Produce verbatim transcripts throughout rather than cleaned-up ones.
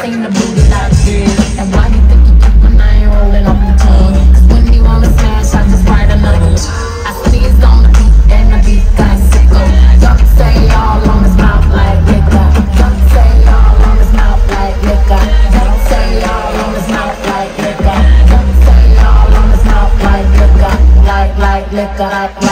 seen the booty like this. And why you think you got my name rolling off the tongue? Cause when you wanna smash, I just write another. I see it's on the beat and the beat got sickle. Y'all can say y'all on his mouth like liquor. Y'all can say y'all on his mouth like liquor. Y'all can say y'all on his mouth like liquor. Y'all can say y'all on his mouth like liquor. Like, like, liquor, like, like, like.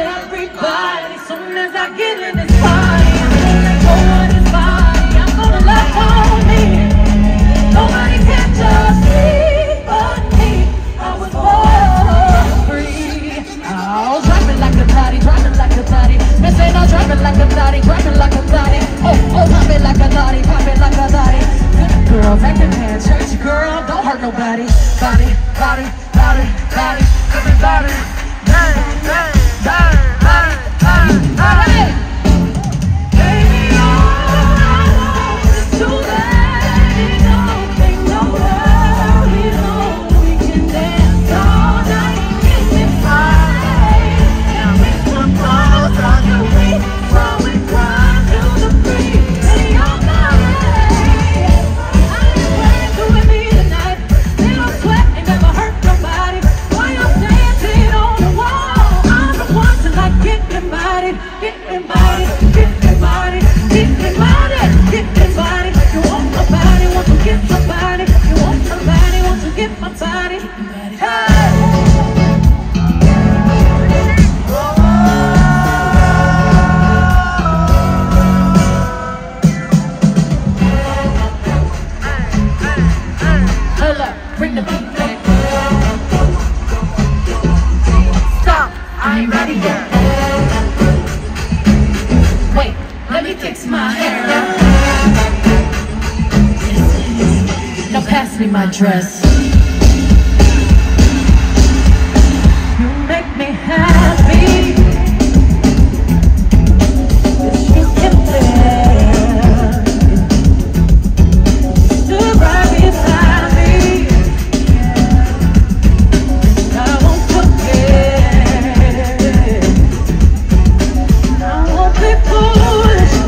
everybody. Soon as I get in this party, I'm gonna go on this body. I'm gonna lock on me. Nobody can just me but me. I was born free. Oh, drop it like a naughty, drop it like a naughty. Miss ain't no drop it like a naughty, drop it like a naughty. Oh, oh, pop it like a naughty, pop it like a naughty. Good girl, back in hand, church girl, don't hurt nobody. Body, body, body, body, everybody. Bang, bang. My dress, you make me happy. You can dance, do right beside me. I won't forget. I won't be foolish.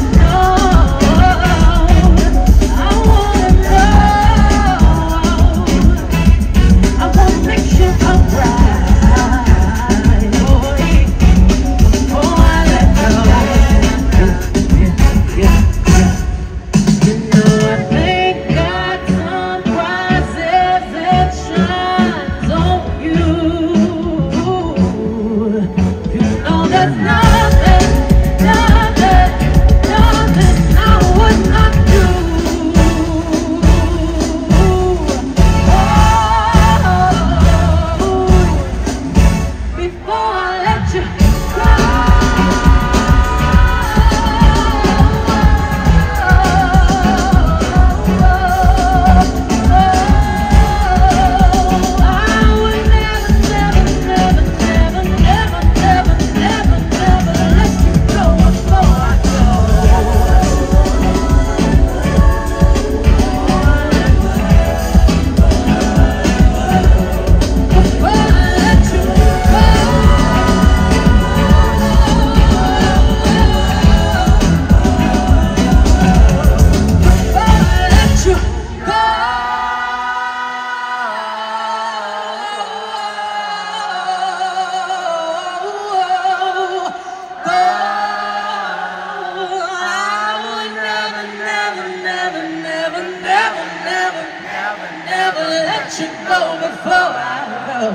Let you go before I go.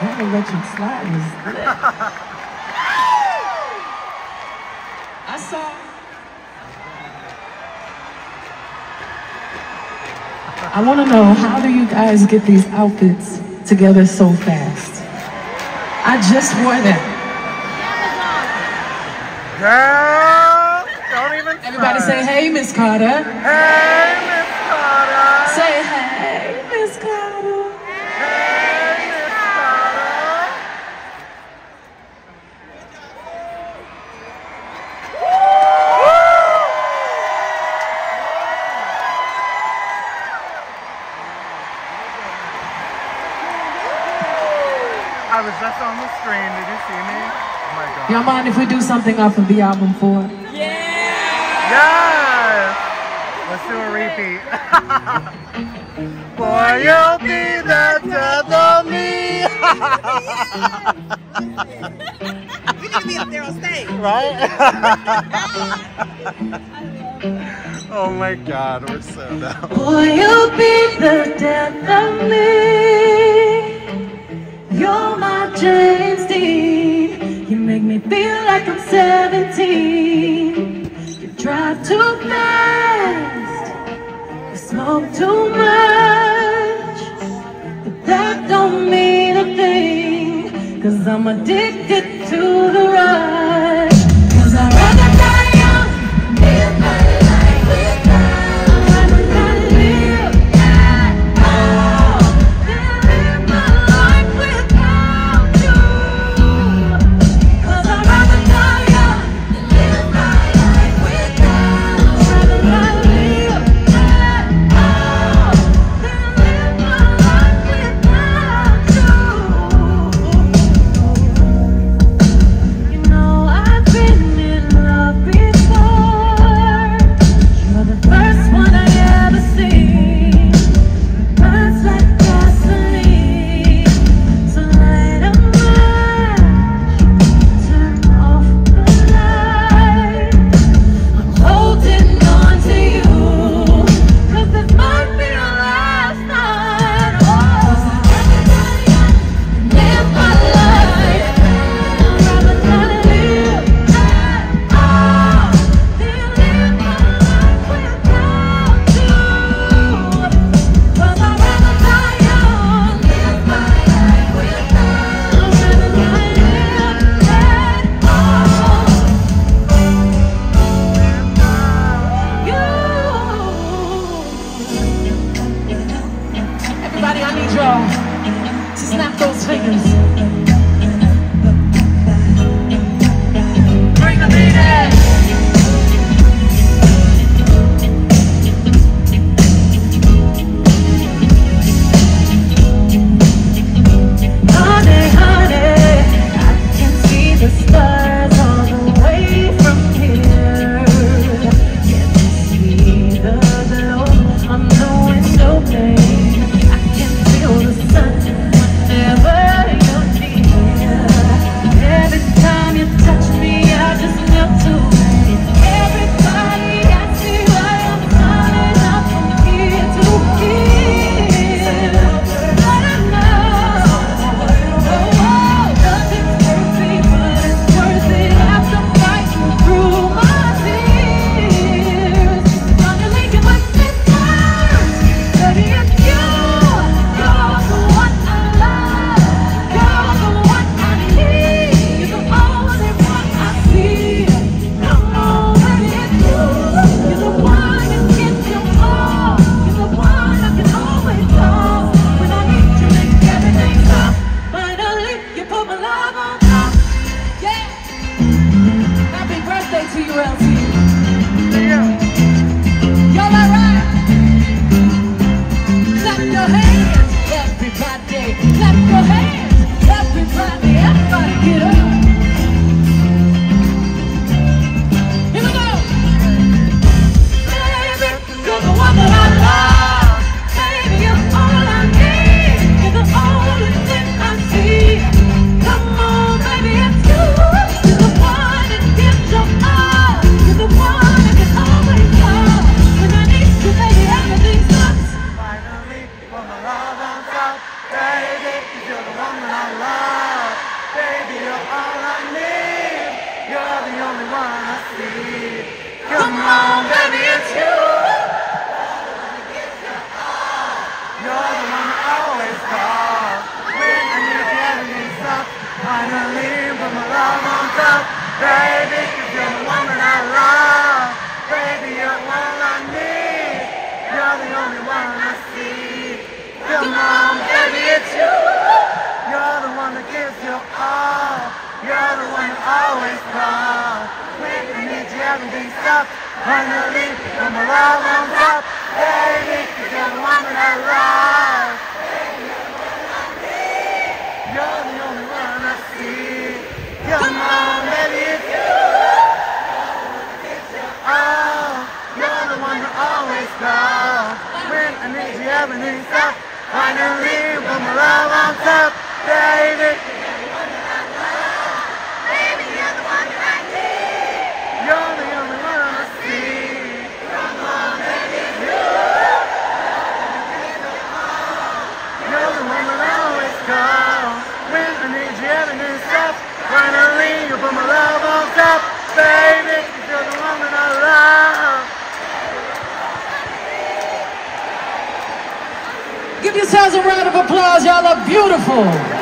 That electric slide was lit. I saw. I want to know, how do you guys get these outfits together so fast? I just wore them. Girl, don't even everybody say, hey, Miss Carter. Hey, Miss Carter. Say, hey, Miss Carter. Hey, Miss Carter. I was just on the screen. Did you see me? Oh, y'all mind if we do something off of the album four? Yeah! Yes! Let's do a repeat. Boy, you'll be the death of me. We're going to be up there on stage. Right? Oh my God, we're so down. Boy, you'll be the death of me. You're my James Dean. You make me feel like I'm seventeen. You drive too fast. You smoke too much. But that don't mean a thing, 'cause I'm addicted to the ride. 'Cause I'd rather die young, live my life with love. I'd rather not live at all, than live my life without you. 'Cause I'd rather die young, live my life with love. I'd rather not live at all, than live my life without you. Finally, when we're all on top, baby. Baby, you're the one that I need. You're the only one I see. Come on, baby, you. You're the one that I always call when I need you, everything's up. When I leave you, put my love on top, baby. You're the one that I love. Give yourselves a round of applause, y'all are beautiful.